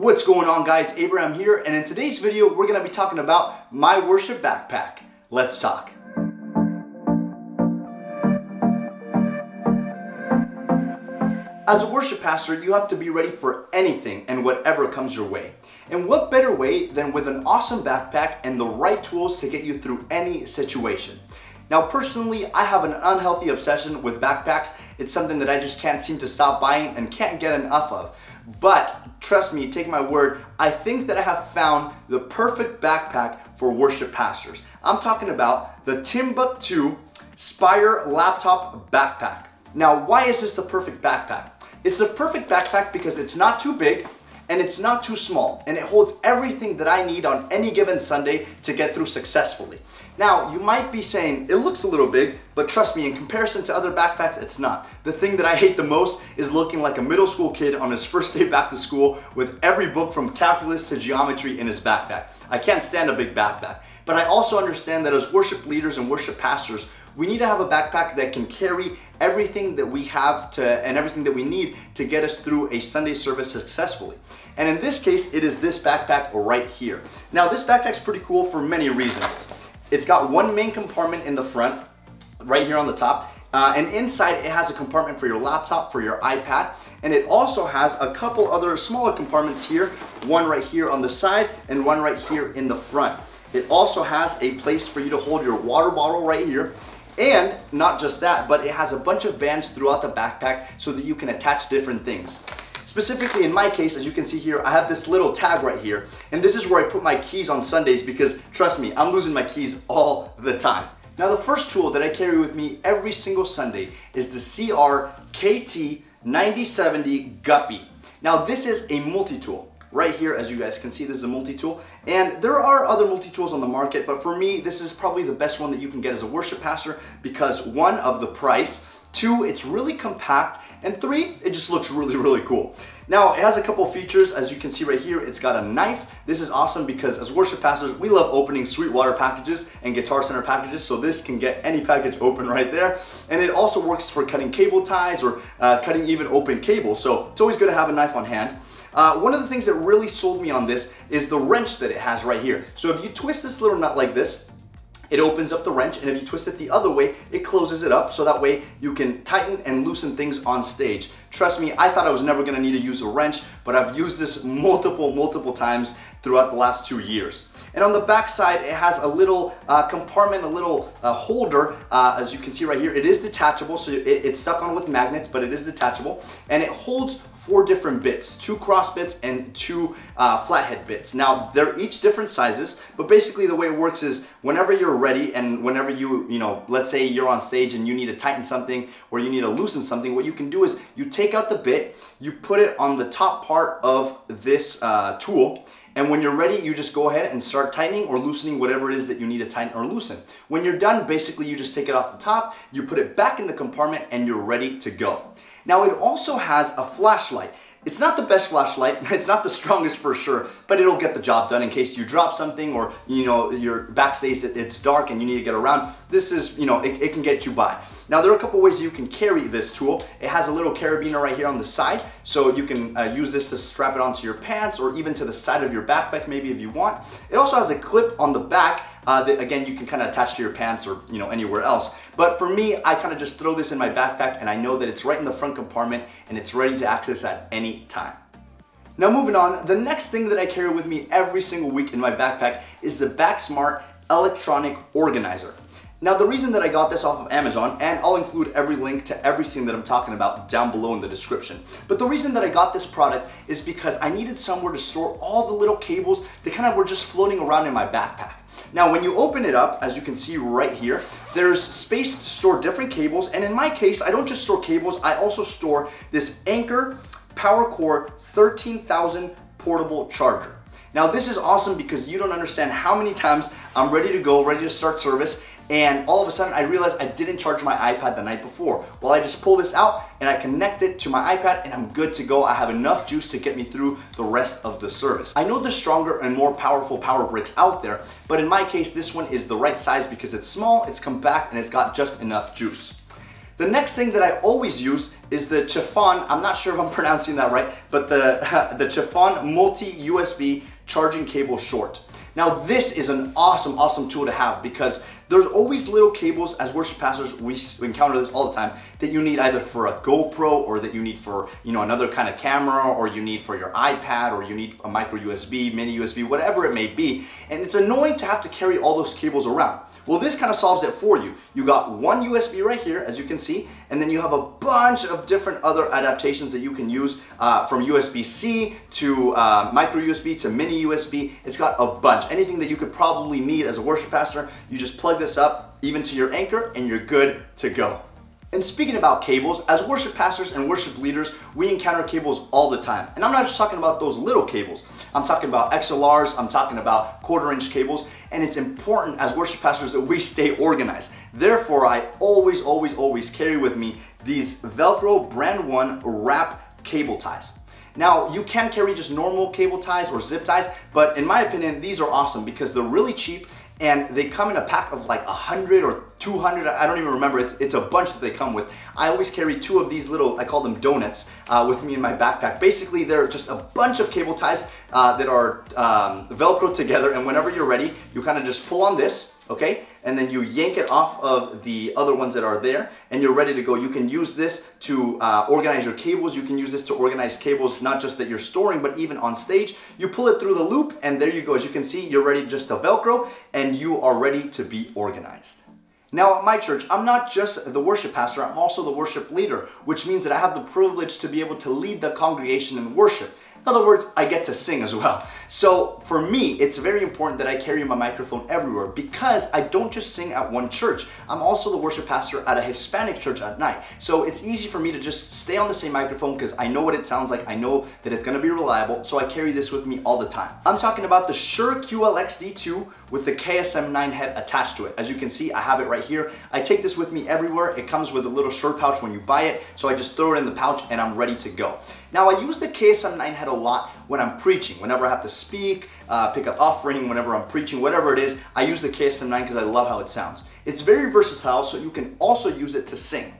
What's going on, guys? Abraham here, and in today's video we're going to be talking about my worship backpack. Let's talk. As a worship pastor, you have to be ready for anything and whatever comes your way. And what better way than with an awesome backpack and the right tools to get you through any situation. Now, personally, I have an unhealthy obsession with backpacks. It's something that I just can't seem to stop buying and can't get enough of. But trust me, take my word, I think that I have found the perfect backpack for worship pastors. I'm talking about the Timbuk2 Spire Laptop Backpack. Now, why is this the perfect backpack? It's the perfect backpack because it's not too big and it's not too small, and it holds everything that I need on any given Sunday to get through successfully. Now, you might be saying, it looks a little big, but trust me, in comparison to other backpacks, it's not. The thing that I hate the most is looking like a middle school kid on his first day back to school with every book from calculus to geometry in his backpack. I can't stand a big backpack. But I also understand that as worship leaders and worship pastors, we need to have a backpack that can carry everything that we have and everything that we need to get us through a Sunday service successfully. And in this case, it is this backpack right here. Now, this backpack's pretty cool for many reasons. It's got one main compartment in the front, right here on the top. And inside it has a compartment for your laptop, for your iPad, and it also has a couple other smaller compartments here, one right here on the side and one right here in the front. It also has a place for you to hold your water bottle right here. And not just that, but it has a bunch of bands throughout the backpack so that you can attach different things. Specifically in my case, as you can see here, I have this little tag right here, and this is where I put my keys on Sundays because trust me, I'm losing my keys all the time. Now, the first tool that I carry with me every single Sunday is the CRKT 9070 Guppie. Now, this is a multi-tool. Right here, as you guys can see, this is a multi-tool, and there are other multi-tools on the market, but for me, this is probably the best one that you can get as a worship pastor because one, of the price, two, it's really compact, and three, it just looks really, really cool. Now, it has a couple features. As you can see right here, it's got a knife. This is awesome because as worship pastors, we love opening Sweetwater packages and Guitar Center packages, so this can get any package open right there. And it also works for cutting cable ties or cutting even open cables, so it's always good to have a knife on hand. One of the things that really sold me on this is the wrench that it has right here. So if you twist this little nut like this, it opens up the wrench, and if you twist it the other way, it closes it up, so that way you can tighten and loosen things on stage. Trust me, I thought I was never gonna need to use a wrench, but I've used this multiple times throughout the last 2 years. And on the back side, it has a little compartment, a little holder, as you can see right here. It is detachable, so it's stuck on with magnets, but it is detachable, and it holds four different bits, two cross bits and two flathead bits. Now, they're each different sizes, but basically the way it works is whenever you're ready and whenever you know, let's say you're on stage and you need to tighten something or you need to loosen something, what you can do is you take out the bit, you put it on the top part of this tool, and when you're ready, you just go ahead and start tightening or loosening whatever it is that you need to tighten or loosen. When you're done, basically you just take it off the top, you put it back in the compartment, and you're ready to go. Now, it also has a flashlight. It's not the best flashlight, it's not the strongest for sure, but it'll get the job done in case you drop something or, you know, you're backstage, it's dark and you need to get around. This is, you know, it can get you by. Now, there are a couple ways you can carry this tool. It has a little carabiner right here on the side, so you can use this to strap it onto your pants or even to the side of your backpack maybe if you want. It also has a clip on the back that again you can kind of attach to your pants or, you know, anywhere else. But for me, I kind of just throw this in my backpack and I know that it's right in the front compartment and it's ready to access at any time. Now, moving on, the next thing that I carry with me every single week in my backpack is the BackSmart electronic organizer. Now, the reason that I got this off of Amazon, and I'll include every link to everything that I'm talking about down below in the description, but the reason that I got this product is because I needed somewhere to store all the little cables that kind of were just floating around in my backpack. Now, when you open it up, as you can see right here, there's space to store different cables, and in my case, I don't just store cables, I also store this Anker PowerCore 13,000 portable charger. Now, this is awesome because you don't understand how many times I'm ready to go, ready to start service, and all of a sudden I realized I didn't charge my iPad the night before. Well, I just pull this out and I connect it to my iPad and I'm good to go. I have enough juice to get me through the rest of the service. I know there's stronger and more powerful power bricks out there, but in my case, this one is the right size because it's small, it's compact, and it's got just enough juice. The next thing that I always use is the CHAFON, I'm not sure if I'm pronouncing that right, but the CHAFON multi-USB charging cable short. Now this is an awesome, awesome tool to have because there's always little cables, as worship pastors, we encounter this all the time, that you need either for a GoPro or that you need for, you know, another kind of camera, or you need for your iPad, or you need a micro USB, mini USB, whatever it may be. And it's annoying to have to carry all those cables around. Well, this kind of solves it for you. You got one USB right here, as you can see, and then you have a bunch of different other adaptations that you can use from USB-C to micro USB to mini USB. It's got a bunch. Anything that you could probably need as a worship pastor, you just plug this up even to your anchor and you're good to go. And speaking about cables, as worship pastors and worship leaders, we encounter cables all the time. And I'm not just talking about those little cables. I'm talking about XLRs, I'm talking about 1/4-inch cables, and it's important as worship pastors that we stay organized. Therefore, I always, always, always carry with me these VELCRO Brand 1 wrap cable ties. Now, you can carry just normal cable ties or zip ties, but in my opinion, these are awesome because they're really cheap and they come in a pack of like 100 or 200, I don't even remember, it's a bunch that they come with. I always carry two of these little, I call them donuts, with me in my backpack. Basically, they're just a bunch of cable ties that are Velcro together, and whenever you're ready, you kind of just pull on this, okay? And then you yank it off of the other ones that are there, and you're ready to go. You can use this to organize your cables. You can use this to organize cables, not just that you're storing, but even on stage. You pull it through the loop, and there you go. As you can see, you're ready just to Velcro, and you are ready to be organized. Now at my church, I'm not just the worship pastor, I'm also the worship leader, which means that I have the privilege to be able to lead the congregation in worship. In other words, I get to sing as well. So for me, it's very important that I carry my microphone everywhere because I don't just sing at one church. I'm also the worship pastor at a Hispanic church at night. So it's easy for me to just stay on the same microphone because I know what it sounds like. I know that it's going to be reliable. So I carry this with me all the time. I'm talking about the Shure QLXD2 with the KSM9 head attached to it. As you can see, I have it right here. I take this with me everywhere. It comes with a little Shure pouch when you buy it. So I just throw it in the pouch and I'm ready to go. Now I use the KSM9 head a lot when I'm preaching, whenever I have to speak, pick up offering, whenever I'm preaching, whatever it is, I use the KSM9 because I love how it sounds. It's very versatile, so you can also use it to sing.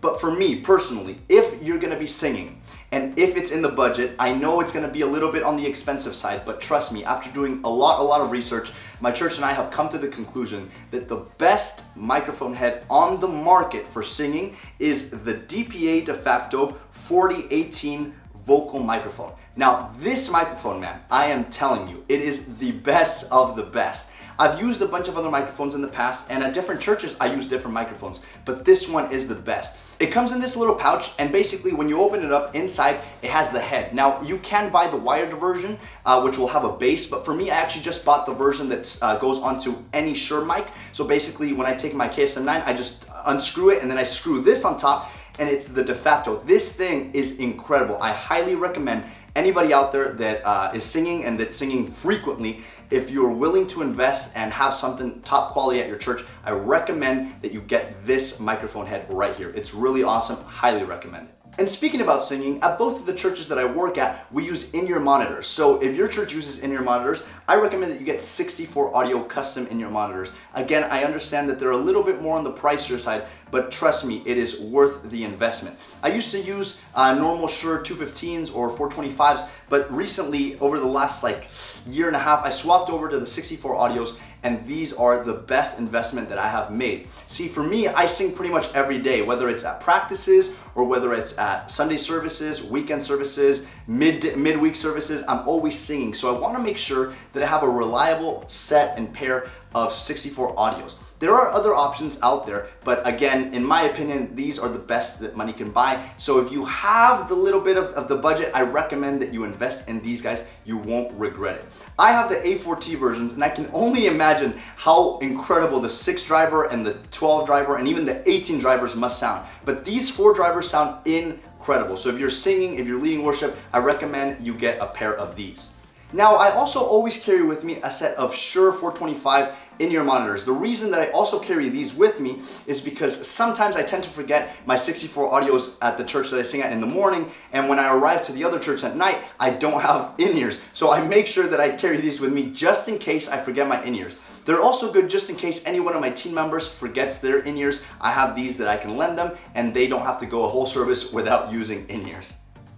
But for me personally, if you're gonna be singing and if it's in the budget, I know it's gonna be a little bit on the expensive side, but trust me, after doing a lot of research, my church and I have come to the conclusion that the best microphone head on the market for singing is the DPA d:facto 4018 vocal microphone. Now this microphone, man, I am telling you, it is the best of the best. I've used a bunch of other microphones in the past, and at different churches I use different microphones, but this one is the best. It comes in this little pouch, and basically when you open it up inside, it has the head. Now you can buy the wired version, which will have a base, but for me, I actually just bought the version that goes onto any Shure mic. So basically when I take my KSM9, I just unscrew it and then I screw this on top, and it's the d:facto. This thing is incredible. I highly recommend anybody out there that is singing and that's singing frequently, if you're willing to invest and have something top quality at your church, I recommend that you get this microphone head right here. It's really awesome, highly recommend it. And speaking about singing, at both of the churches that I work at, we use in-ear monitors. So if your church uses in-ear monitors, I recommend that you get 64 Audio custom in-ear monitors. Again, I understand that they're a little bit more on the pricier side, but trust me, it is worth the investment. I used to use normal Shure 215s or 425s, but recently, over the last like year and a half, I swapped over to the 64 Audios, and these are the best investment that I have made. See, for me, I sing pretty much every day, whether it's at practices or whether it's at Sunday services, weekend services, midweek services, I'm always singing. So I wanna make sure that I have a reliable set and pair of 64 Audios. There are other options out there, but again, in my opinion, these are the best that money can buy. So if you have the little bit of the budget, I recommend that you invest in these guys. You won't regret it. I have the A4T versions, and I can only imagine how incredible the 6 driver and the 12 driver and even the 18 drivers must sound. But these 4 drivers sound incredible. So if you're singing, if you're leading worship, I recommend you get a pair of these. Now, I also always carry with me a set of Shure 425 in-ear monitors. The reason that I also carry these with me is because sometimes I tend to forget my 64 Audios at the church that I sing at in the morning, and when I arrive to the other church at night, I don't have in-ears. So I make sure that I carry these with me just in case I forget my in-ears. They're also good just in case any one of my team members forgets their in-ears. I have these that I can lend them, and they don't have to go a whole service without using in-ears.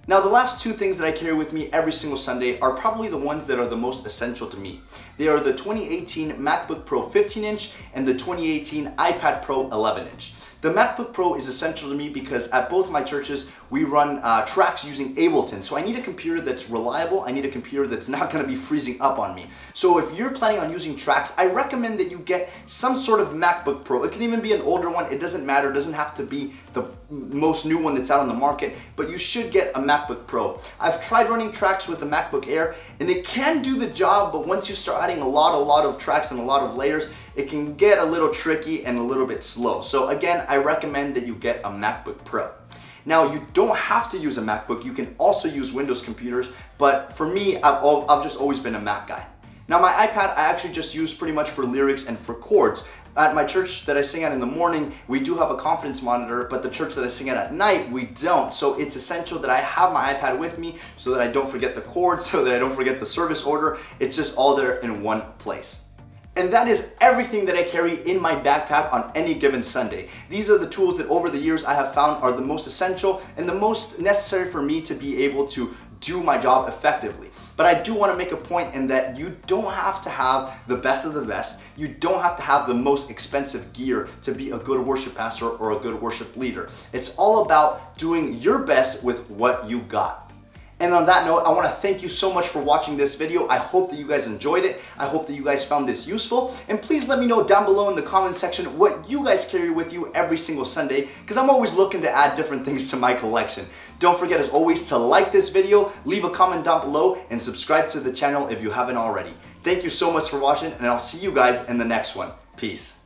Now, the last two things that I carry with me every single Sunday are probably the ones that are the most essential to me. They are the 2018 MacBook Pro 15-inch and the 2018 iPad Pro 11-inch. The MacBook Pro is essential to me because at both my churches, we run tracks using Ableton. So I need a computer that's reliable. I need a computer that's not gonna be freezing up on me. So if you're planning on using tracks, I recommend that you get some sort of MacBook Pro. It can even be an older one. It doesn't matter. It doesn't have to be the most new one that's out on the market, but you should get a MacBook Pro. I've tried running tracks with the MacBook Air, and it can do the job, but once you start adding a lot of tracks and a lot of layers, it can get a little tricky and a little bit slow. So again, I recommend that you get a MacBook Pro. Now, you don't have to use a MacBook. You can also use Windows computers, but for me, I've just always been a Mac guy. Now, my iPad, I actually just use pretty much for lyrics and for chords. At my church that I sing at in the morning, we do have a confidence monitor, but the church that I sing at night, we don't. So it's essential that I have my iPad with me so that I don't forget the chords, so that I don't forget the service order. It's just all there in one place. And that is everything that I carry in my backpack on any given Sunday. These are the tools that over the years I have found are the most essential and the most necessary for me to be able to do my job effectively. But I do want to make a point in that you don't have to have the best of the best. You don't have to have the most expensive gear to be a good worship pastor or a good worship leader. It's all about doing your best with what you got. And on that note, I want to thank you so much for watching this video. I hope that you guys enjoyed it. I hope that you guys found this useful. And please let me know down below in the comment section what you guys carry with you every single Sunday, because I'm always looking to add different things to my collection. Don't forget, as always, to like this video, leave a comment down below, and subscribe to the channel if you haven't already. Thank you so much for watching, and I'll see you guys in the next one. Peace.